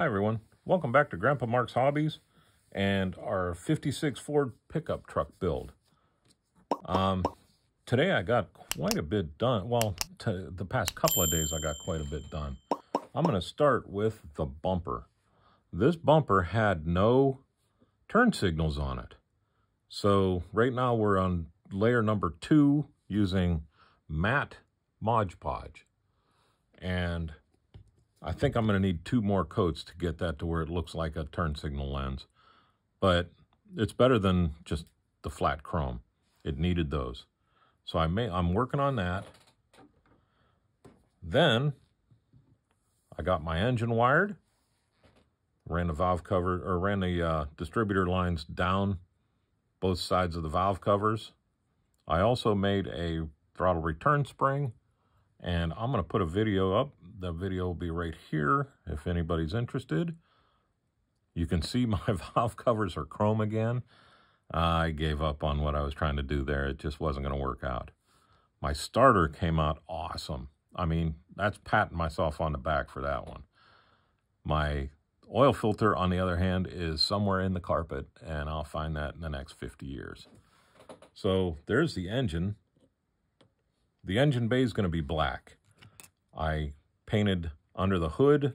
Hi everyone, welcome back to Grandpa Mark's Hobbies and our 56 Ford pickup truck build. Today I got quite a bit done. Well, the past couple of days I got quite a bit done. I'm going to start with the bumper. This bumper had no turn signals on it. So right now we're on layer number 2 using matte Modge Podge. And I think I'm going to need 2 more coats to get that to where it looks like a turn signal lens. But it's better than just the flat chrome. It needed those. So I'm working on that. Then I got my engine wired. Ran the valve cover, or ran the distributor lines down both sides of the valve covers. I also made a throttle return spring. And I'm going to put a video up. The video will be right here if anybody's interested. You can see my valve covers are chrome again. I gave up on what I was trying to do there. It just wasn't going to work out. My starter came out awesome. I mean, that's patting myself on the back for that one. My oil filter, on the other hand, is somewhere in the carpet, and I'll find that in the next 50 years. So there's the engine. The engine bay is going to be black. I painted under the hood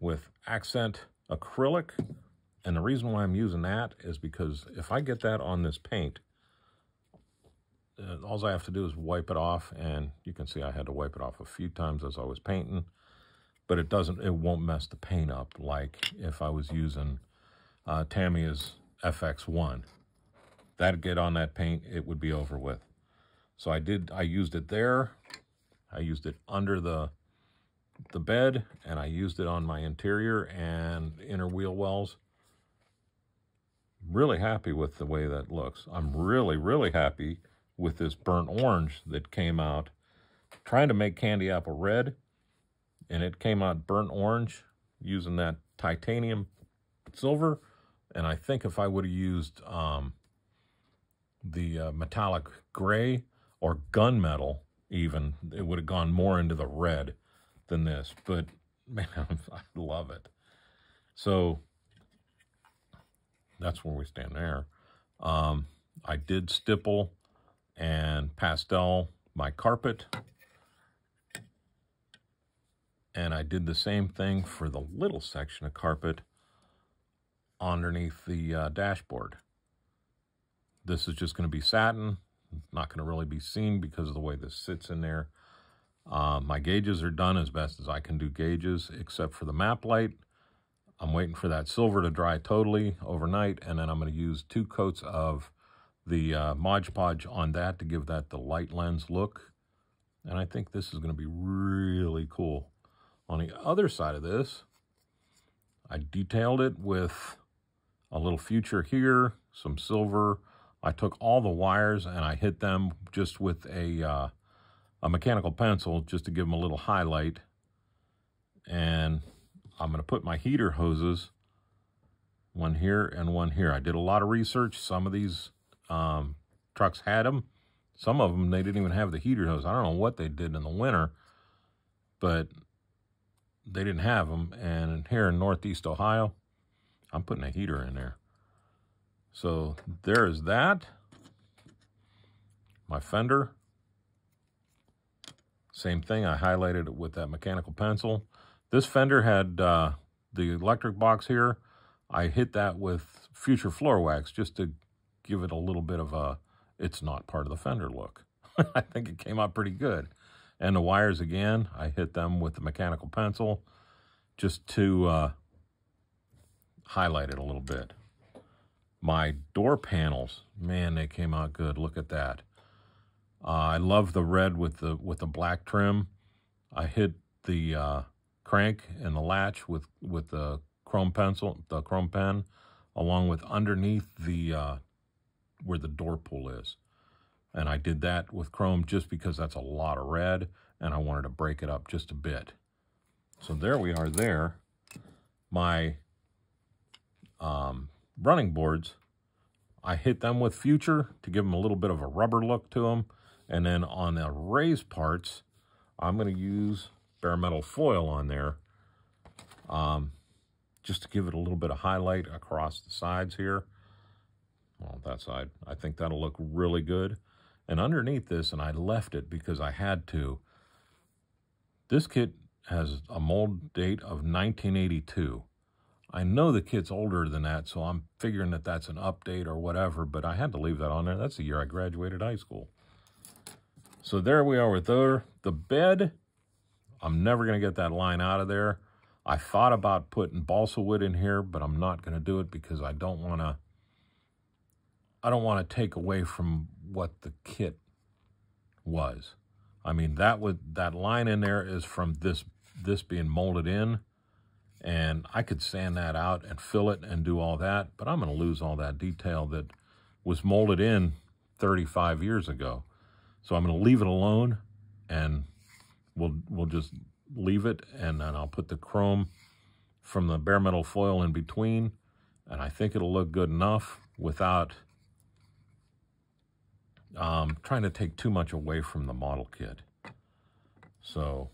with accent acrylic. And the reason why I'm using that is because if I get that on this paint, all I have to do is wipe it off. And you can see I had to wipe it off a few times as I was painting. But it won't mess the paint up like if I was using Tamiya's FX-1. That'd get on that paint, it would be over with. So I used it there, I used it under the bed, and I used it on my interior and inner wheel wells. Really happy with the way that looks. I'm really, really happy with this burnt orange that came out. Trying to make candy apple red, and it came out burnt orange using that titanium silver. And I think if I would have used the metallic gray, or gunmetal even, it would have gone more into the red than this. But, man, I love it. So, that's where we stand there. I did stipple and pastel my carpet. And I did the same thing for the little section of carpet underneath the dashboard. This is just going to be satin. Not going to really be seen because of the way this sits in there. My gauges are done as best as I can do gauges, except for the map light. I'm waiting for that silver to dry totally overnight, and then I'm going to use 2 coats of the Modge Podge on that to give that the light lens look. And I think this is going to be really cool. On the other side of this, I detailed it with a little future here, some silver. I took all the wires and I hit them just with a mechanical pencil just to give them a little highlight. And I'm going to put my heater hoses, one here and one here. I did a lot of research. Some of these trucks had them. Some of them, they didn't even have the heater hose. I don't know what they did in the winter, but they didn't have them. And here in Northeast Ohio, I'm putting a heater in there. So there is that, my fender, same thing, I highlighted it with that mechanical pencil. This fender had the electric box here, I hit that with future floor wax just to give it a little bit of a, it's not part of the fender look. I think it came out pretty good. And the wires again, I hit them with the mechanical pencil just to highlight it a little bit. My door panels, man, they came out good. Look at that. I love the red with the black trim. I hit the crank and the latch with the chrome pencil, the chrome pen, along with underneath the where the door pull is. And I did that with chrome just because that's a lot of red, and I wanted to break it up just a bit. So there we are there. My running boards, I hit them with future to give them a little bit of a rubber look to them. And then on the raised parts, I'm going to use bare metal foil on there. just to give it a little bit of highlight across the sides here. Well, that side, I think that'll look really good. And underneath this, and I left it because I had to, this kit has a mold date of 1982. I know the kit's older than that, so I'm figuring that that's an update or whatever, but I had to leave that on there. That's the year I graduated high school. So there we are with the bed. I'm never going to get that line out of there. I thought about putting balsa wood in here, but I'm not going to do it because I don't want to take away from what the kit was. I mean, that line in there is from this being molded in, and I could sand that out and fill it and do all that, but I'm going to lose all that detail that was molded in 35 years ago. So I'm going to leave it alone, and we'll just leave it, and then I'll put the chrome from the bare metal foil in between, and I think it'll look good enough without trying to take too much away from the model kit. So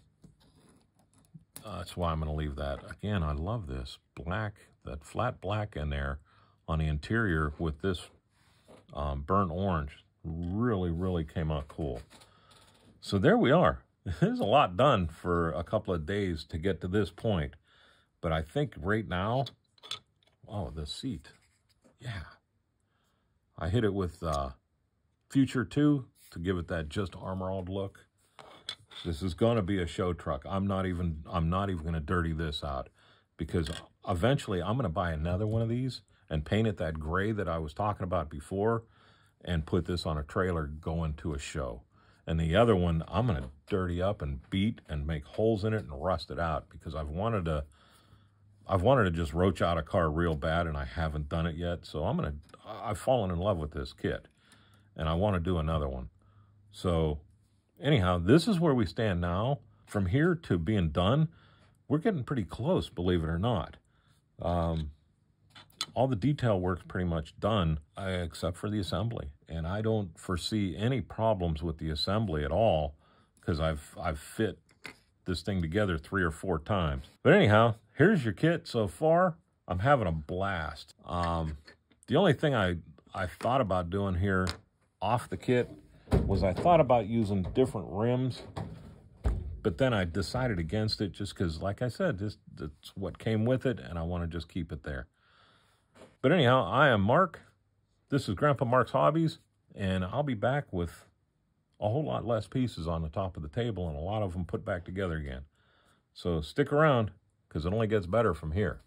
that's why I'm going to leave that. Again, I love this black, that flat black in there on the interior with this burnt orange. Really, really came out cool. So there we are. There's a lot done for a couple of days to get to this point. But I think right now, oh, the seat. Yeah. I hit it with Future 2 to give it that just armor-alled look. This is going to be a show truck. I'm not even going to dirty this out, because eventually I'm going to buy another one of these and paint it that gray that I was talking about before and put this on a trailer going to a show. And the other one I'm going to dirty up and beat and make holes in it and rust it out, because I've wanted to just roach out a car real bad, and I haven't done it yet. So I've fallen in love with this kit, and I want to do another one. So anyhow, this is where we stand now. From here to being done, we're getting pretty close, believe it or not. All the detail work's pretty much done, except for the assembly. And I don't foresee any problems with the assembly at all, because I've fit this thing together 3 or 4 times. But anyhow, here's your kit so far. I'm having a blast. The only thing I thought about doing here off the kit was I thought about using different rims, but then I decided against it just because, like I said, that's what came with it, and I want to just keep it there. But anyhow, I am Mark. This is Grandpa Mark's Hobbies, and I'll be back with a whole lot less pieces on the top of the table and a lot of them put back together again. So stick around, because it only gets better from here.